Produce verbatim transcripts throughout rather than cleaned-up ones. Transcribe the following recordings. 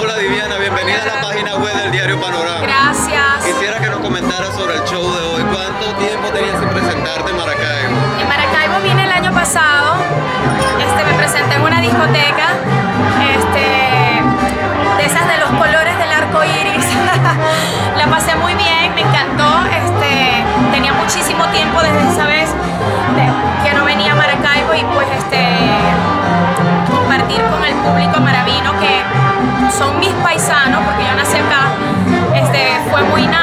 Hola Diveana, bienvenida a la página web del Diario Panorama. Gracias. Quisiera que nos comentaras sobre el show de hoy. ¿Cuánto tiempo tenías sin presentarte en Maracaibo? En Maracaibo vine el año pasado, este, me presenté en una discoteca, este, de esas de los colores del arco iris. La pasé muy bien, me encantó, este, tenía muchísimo tiempo desde esa vez de, que no venía a Maracaibo y pues este, compartir con el público maravino que son mis paisanos, porque yo nací acá, este, fue muy nice.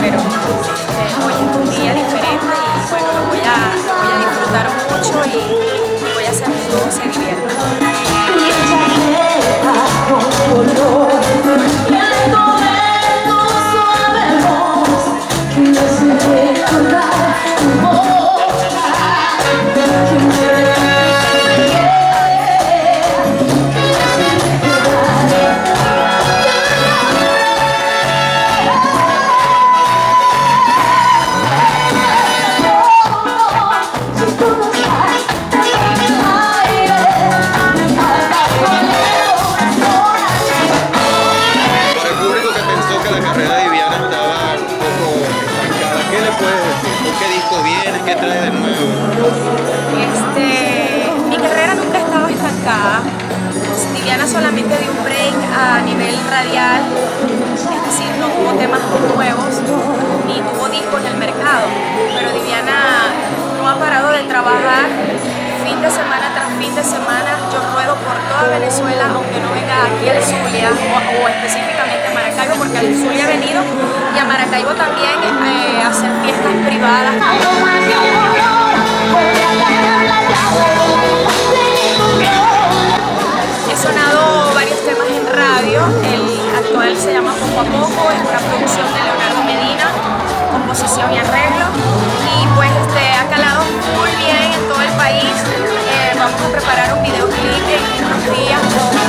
Pero hoy es un día diferente y bueno, lo voy a, lo voy a disfrutar mucho y voy a hacer que todo se divierta. Este, mi carrera nunca ha estado estancada. Diveana solamente dio un break a nivel radial, es decir, no hubo temas nuevos ni tuvo discos en el mercado, pero Diveana no ha parado de trabajar fin de semana tras fin de semana. Yo ruedo por toda Venezuela, aunque no venga aquí al Zulia o, o específicamente a Maracaibo, porque al Zulia he venido y a Maracaibo también eh, a hacer fiestas privadas. He sonado varios temas en radio. El actual se llama Poco a Poco, es una producción de Leonardo Medina, composición y arreglo, y pues este, ha calado muy bien en todo el país. Eh, vamos a preparar un videoclip en unos días.